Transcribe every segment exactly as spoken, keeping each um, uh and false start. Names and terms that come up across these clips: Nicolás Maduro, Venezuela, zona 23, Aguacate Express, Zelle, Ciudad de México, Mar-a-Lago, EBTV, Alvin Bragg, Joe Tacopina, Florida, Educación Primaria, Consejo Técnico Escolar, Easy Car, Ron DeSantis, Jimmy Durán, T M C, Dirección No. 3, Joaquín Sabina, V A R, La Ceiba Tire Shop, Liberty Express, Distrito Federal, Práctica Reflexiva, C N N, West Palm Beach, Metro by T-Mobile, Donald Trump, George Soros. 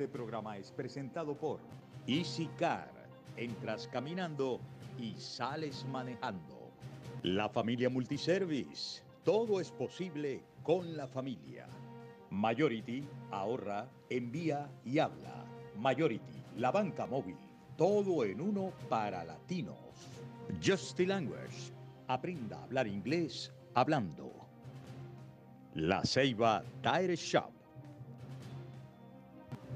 Este programa es presentado por Easy Car. Entras caminando y sales manejando. La familia Multiservice. Todo es posible con la familia. Majority. Ahorra, envía y habla. Majority. La banca móvil. Todo en uno para latinos. Justy Language. Aprenda a hablar inglés hablando. La Ceiba Tire Shop.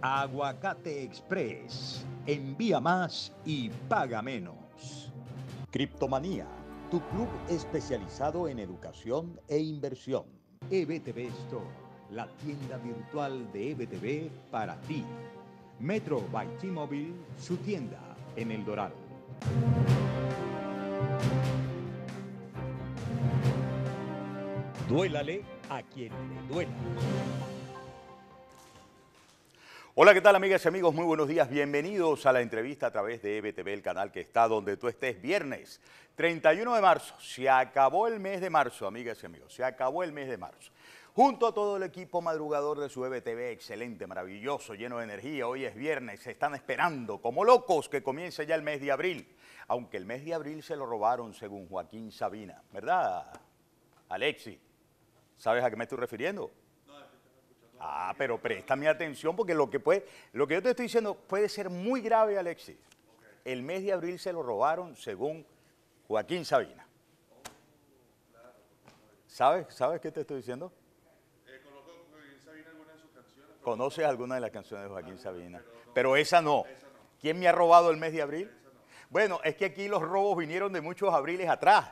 Aguacate Express. Envía más y paga menos. Criptomanía. Tu club especializado en educación e inversión. E B T V Store. La tienda virtual de E B T V para ti. Metro by T-Mobile. Su tienda en El Dorado. Duélale a quien le duela. Hola, ¿qué tal, amigas y amigos? Muy buenos días. Bienvenidos a la entrevista a través de E B T V, el canal que está donde tú estés. Viernes treinta y uno de marzo. Se acabó el mes de marzo, amigas y amigos. Se acabó el mes de marzo. Junto a todo el equipo madrugador de su E B T V, excelente, maravilloso, lleno de energía. Hoy es viernes, se están esperando como locos que comience ya el mes de abril. Aunque el mes de abril se lo robaron, según Joaquín Sabina. ¿Verdad, Alexi? ¿Sabes a qué me estoy refiriendo? Ah, pero presta mi atención porque lo que puede, lo que yo te estoy diciendo puede ser muy grave, Alexis. Okay. El mes de abril se lo robaron según Joaquín Sabina. Oh, claro. ¿Sabes, ¿Sabes qué te estoy diciendo? Eh, conozco a Joaquín Sabina alguna de sus canciones. ¿Conoces alguna de las canciones de Joaquín claro, Sabina? Pero, no, pero esa, no. esa no. ¿Quién me ha robado el mes de abril? No. Bueno, es que aquí los robos vinieron de muchos abriles atrás.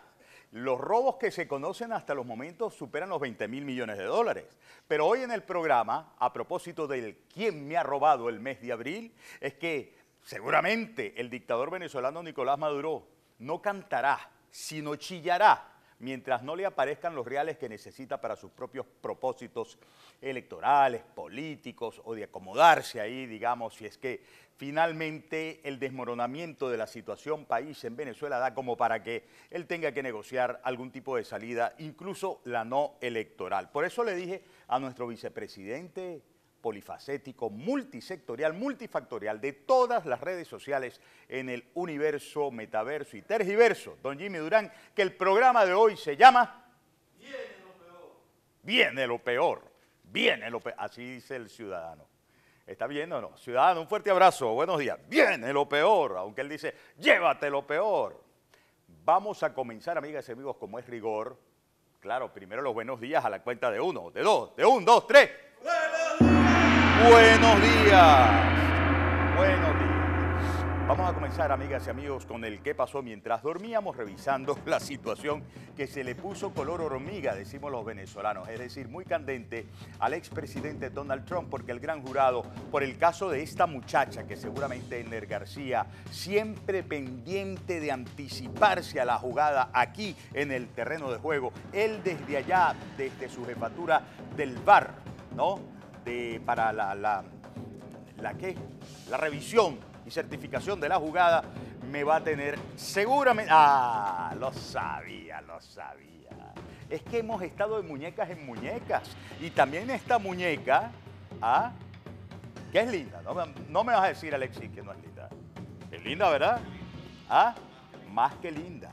Los robos que se conocen hasta los momentos superan los veinte mil millones de dólares. Pero hoy en el programa, a propósito del quién me ha robado el mes de abril, es que seguramente el dictador venezolano Nicolás Maduro no cantará, sino chillará, mientras no le aparezcan los reales que necesita para sus propios propósitos electorales, políticos o de acomodarse ahí, digamos, si es que finalmente el desmoronamiento de la situación país en Venezuela da como para que él tenga que negociar algún tipo de salida, incluso la no electoral. Por eso le dije a nuestro vicepresidente polifacético, multisectorial, multifactorial de todas las redes sociales en el universo, metaverso y tergiverso, don Jimmy Durán, que el programa de hoy se llama... Viene lo peor. Viene lo peor. Viene lo peor. Así dice el ciudadano. ¿Está bien o no? Ciudadano, un fuerte abrazo. Buenos días. Viene lo peor. Aunque él dice, llévate lo peor. Vamos a comenzar, amigas y amigos, como es rigor. Claro, primero los buenos días a la cuenta de uno, de dos, de un, dos, tres. Buenos días, buenos días. Vamos a comenzar, amigas y amigos, con el qué pasó mientras dormíamos, revisando la situación que se le puso color hormiga, decimos los venezolanos, es decir, muy candente al expresidente Donald Trump, porque el gran jurado, por el caso de esta muchacha, que seguramente Ener García, siempre pendiente de anticiparse a la jugada aquí en el terreno de juego, él desde allá, desde su jefatura del V A R, ¿no?, De, para la, la, la, ¿qué? la revisión y certificación de la jugada, me va a tener seguramente... ¡Ah! Lo sabía, lo sabía. Es que hemos estado de muñecas en muñecas. Y también esta muñeca, ¿ah? que es linda. No, no me vas a decir, Alexis, que no es linda. Es linda, ¿verdad? ¿Ah? Más que linda,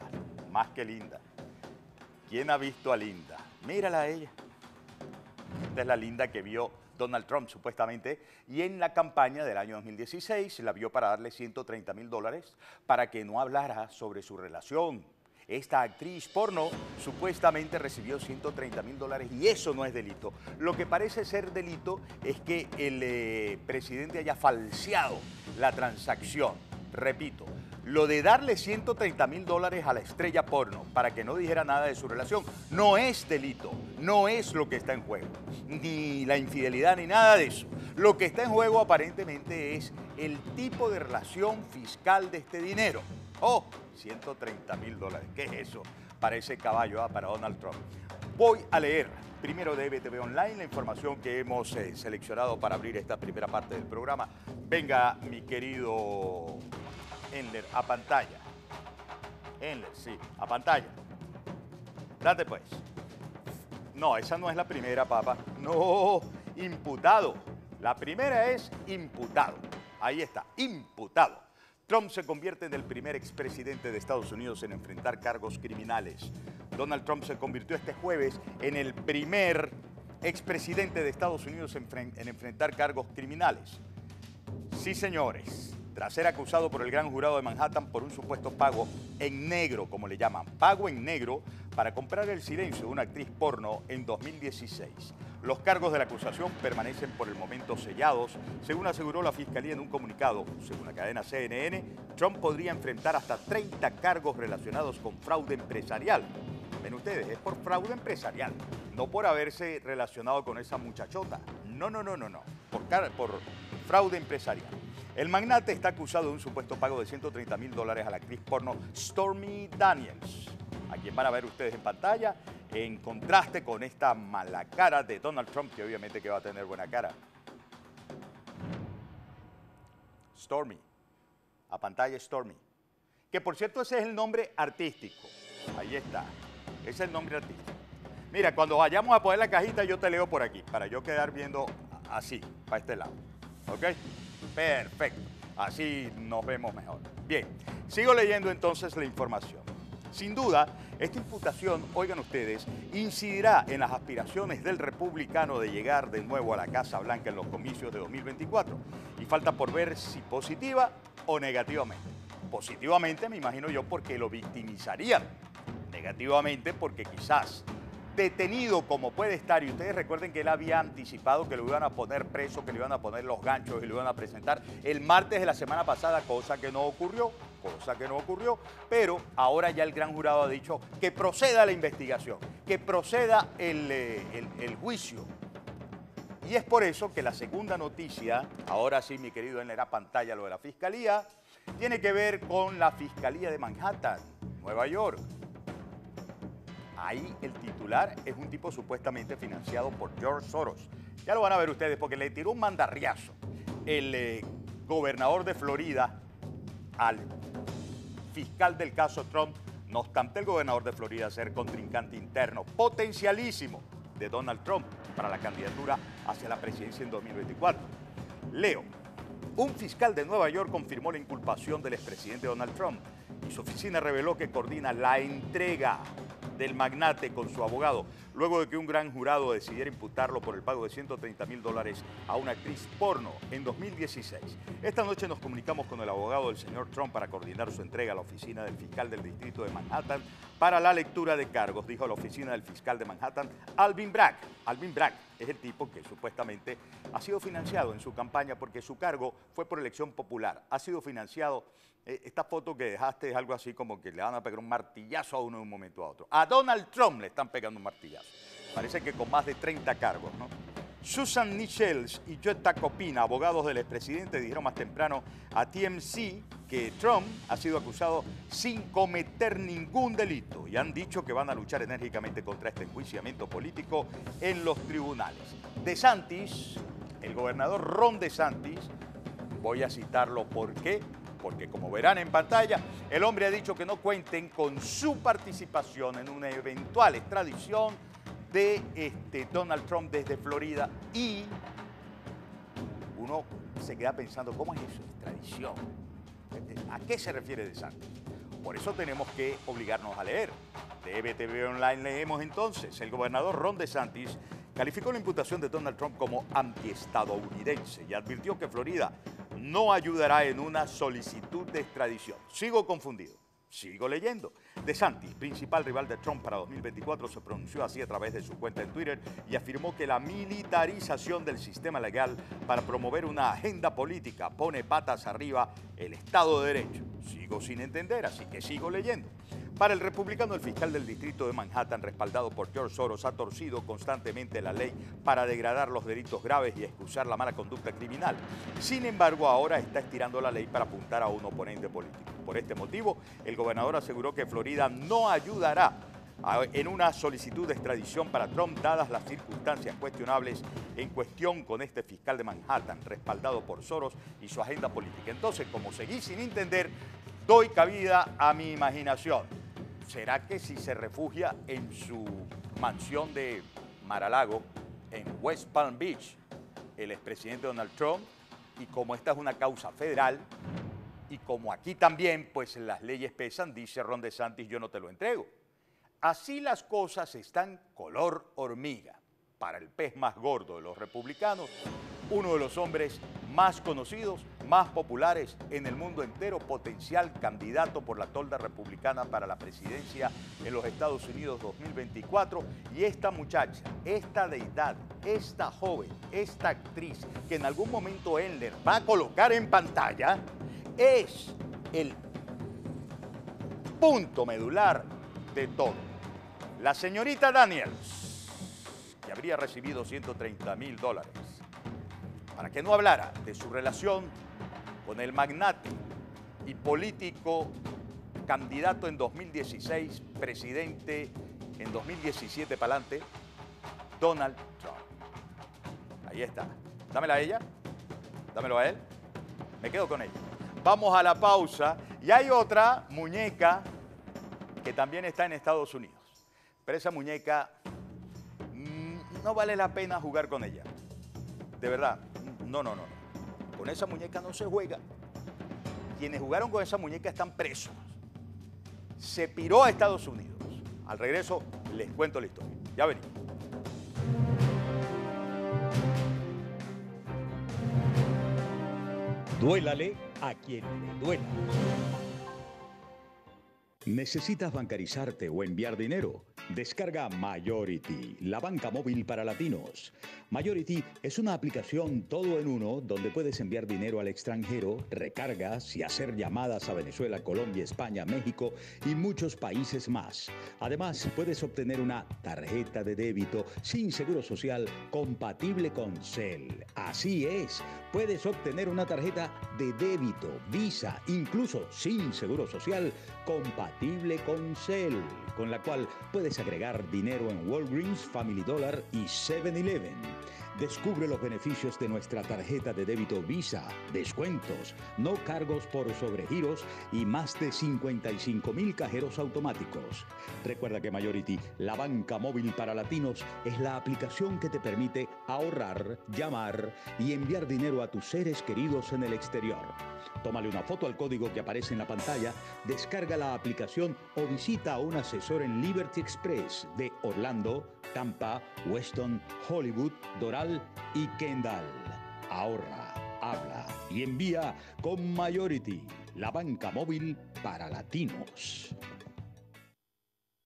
más que linda. ¿Quién ha visto a Linda? Mírala a ella. Esta es la Linda que vio Donald Trump, supuestamente, y en la campaña del año dos mil dieciséis la vio para darle ciento treinta mil dólares para que no hablara sobre su relación. Esta actriz porno supuestamente recibió ciento treinta mil dólares y eso no es delito. Lo que parece ser delito es que el eh, presidente haya falseado la transacción. Repito, lo de darle ciento treinta mil dólares a la estrella porno para que no dijera nada de su relación no es delito, no es lo que está en juego, ni la infidelidad ni nada de eso. Lo que está en juego aparentemente es el tipo de relación fiscal de este dinero. ¡Oh! ciento treinta mil dólares, ¿qué es eso? Para ese caballo, ¿ah? para Donald Trump. Voy a leer primero de E B T V Online la información que hemos eh, seleccionado para abrir esta primera parte del programa. Venga, mi querido... Enler, a pantalla. Enler, sí, a pantalla. Date pues. No, esa no es la primera, papá. No, imputado La primera es imputado. Ahí está, imputado. Trump se convierte en el primer expresidente de Estados Unidos en enfrentar cargos criminales. Donald Trump se convirtió este jueves en el primer expresidente de Estados Unidos en, en enfrentar cargos criminales. Sí, señores, tras ser acusado por el gran jurado de Manhattan por un supuesto pago en negro, como le llaman, pago en negro, para comprar el silencio de una actriz porno en dos mil dieciséis. Los cargos de la acusación permanecen por el momento sellados. Según aseguró la Fiscalía en un comunicado, según la cadena C N N, Trump podría enfrentar hasta treinta cargos relacionados con fraude empresarial. Ven ustedes, es por fraude empresarial, no por haberse relacionado con esa muchachota. No, no, no, no, no, por, por fraude empresarial. El magnate está acusado de un supuesto pago de ciento treinta mil dólares a la actriz porno Stormy Daniels, a quien van a ver ustedes en pantalla, en contraste con esta mala cara de Donald Trump, que obviamente que va a tener buena cara. Stormy, a pantalla Stormy, que por cierto ese es el nombre artístico, ahí está, ese es el nombre artístico. Mira, cuando vayamos a poner la cajita yo te leo por aquí, para yo quedar viendo así, para este lado, ¿ok? Perfecto, así nos vemos mejor. Bien, sigo leyendo entonces la información. Sin duda, esta imputación, oigan ustedes, incidirá en las aspiraciones del republicano de llegar de nuevo a la Casa Blanca en los comicios de dos mil veinticuatro. Y falta por ver si positiva o negativamente. Positivamente, me imagino yo, porque lo victimizarían. Negativamente, porque quizás detenido como puede estar, y ustedes recuerden que él había anticipado que lo iban a poner preso, que le iban a poner los ganchos y lo iban a presentar el martes de la semana pasada, cosa que no ocurrió, cosa que no ocurrió, pero ahora ya el gran jurado ha dicho que proceda la investigación, que proceda el, el, el juicio. Y es por eso que la segunda noticia, ahora sí, mi querido, en la pantalla lo de la Fiscalía, tiene que ver con la Fiscalía de Manhattan, Nueva York. Ahí el titular es un tipo supuestamente financiado por George Soros. Ya lo van a ver ustedes porque le tiró un mandarriazo el eh, gobernador de Florida al fiscal del caso Trump, no obstante el gobernador de Florida ser contrincante interno potencialísimo de Donald Trump para la candidatura hacia la presidencia en dos mil veinticuatro. Leo, un fiscal de Nueva York confirmó la inculpación del expresidente Donald Trump y su oficina reveló que coordina la entrega del magnate con su abogado, luego de que un gran jurado decidiera imputarlo por el pago de ciento treinta mil dólares a una actriz porno en dos mil dieciséis. Esta noche nos comunicamos con el abogado del señor Trump para coordinar su entrega a la oficina del fiscal del distrito de Manhattan para la lectura de cargos, dijo la oficina del fiscal de Manhattan, Alvin Bragg. Alvin Bragg es el tipo que supuestamente ha sido financiado en su campaña porque su cargo fue por elección popular, ha sido financiado. Esta foto que dejaste es algo así como que le van a pegar un martillazo a uno de un momento a otro. A Donald Trump le están pegando un martillazo. Parece que con más de treinta cargos, ¿no? Susan Nichols y Joe Tacopina, abogados del expresidente, dijeron más temprano a T M C que Trump ha sido acusado sin cometer ningún delito y han dicho que van a luchar enérgicamente contra este enjuiciamiento político en los tribunales. DeSantis, el gobernador Ron DeSantis, voy a citarlo porque... porque como verán en pantalla, el hombre ha dicho que no cuenten con su participación en una eventual extradición de este Donald Trump desde Florida. Y uno se queda pensando, ¿cómo es eso? ¿Extradición? ¿A qué se refiere DeSantis? Por eso tenemos que obligarnos a leer. De E B T V Online leemos entonces. El gobernador Ron DeSantis calificó la imputación de Donald Trump como antiestadounidense y advirtió que Florida no ayudará en una solicitud de extradición. Sigo confundido, sigo leyendo. DeSantis, principal rival de Trump para dos mil veinticuatro, se pronunció así a través de su cuenta en Twitter y afirmó que la militarización del sistema legal para promover una agenda política pone patas arriba el Estado de Derecho. Sigo sin entender, así que sigo leyendo. Para el republicano, el fiscal del distrito de Manhattan, respaldado por George Soros, ha torcido constantemente la ley para degradar los delitos graves y excusar la mala conducta criminal. Sin embargo, ahora está estirando la ley para apuntar a un oponente político. Por este motivo, el gobernador aseguró que Florida no ayudará en una solicitud de extradición para Trump, dadas las circunstancias cuestionables en cuestión con este fiscal de Manhattan, respaldado por Soros y su agenda política. Entonces, como seguí sin entender, doy cabida a mi imaginación. ¿Será que si se refugia en su mansión de Mar-a-Lago, en West Palm Beach, el expresidente Donald Trump, y como esta es una causa federal, y como aquí también, pues las leyes pesan, dice Ron DeSantis, yo no te lo entrego. Así las cosas están color hormiga para el pez más gordo de los republicanos, uno de los hombres más conocidos, más populares en el mundo entero, potencial candidato por la tolda republicana para la presidencia en los Estados Unidos dos mil veinticuatro. Y esta muchacha, esta deidad, esta joven, esta actriz que en algún momento Endler va a colocar en pantalla, es el punto medular de todo. La señorita Daniels, que habría recibido ciento treinta mil dólares, para que no hablara de su relación con el magnate y político candidato en dos mil dieciséis, presidente en dos mil diecisiete para adelante, Donald Trump. Ahí está. Dámela a ella, dámelo a él, me quedo con ella. Vamos a la pausa y hay otra muñeca que también está en Estados Unidos. Pero esa muñeca mmm, no vale la pena jugar con ella. De verdad, no, no, no. Con esa muñeca no se juega. Quienes jugaron con esa muñeca están presos. Se piró a Estados Unidos. Al regreso les cuento la historia. Ya venimos. Duélale a quien le duela. ¿Necesitas bancarizarte o enviar dinero? Descarga Majority, la banca móvil para latinos. Majority es una aplicación todo en uno donde puedes enviar dinero al extranjero, recargas y hacer llamadas a Venezuela, Colombia, España, México y muchos países más. Además, puedes obtener una tarjeta de débito sin seguro social compatible con Zelle. Así es, puedes obtener una tarjeta de débito, Visa, incluso sin seguro social compatible con Zelle, con la cual puedes agregar dinero en Walgreens, Family Dollar y seven eleven. Descubre los beneficios de nuestra tarjeta de débito Visa, descuentos, no cargos por sobregiros y más de cincuenta y cinco mil cajeros automáticos. Recuerda que Majority, la banca móvil para latinos, es la aplicación que te permite ahorrar, llamar y enviar dinero a tus seres queridos en el exterior. Tómale una foto al código que aparece en la pantalla, descarga la aplicación o visita a un asesor en Liberty Express de Orlando, Tampa, Weston, Hollywood, Doral y Kendall. Ahorra, habla y envía con Majority, la banca móvil para latinos.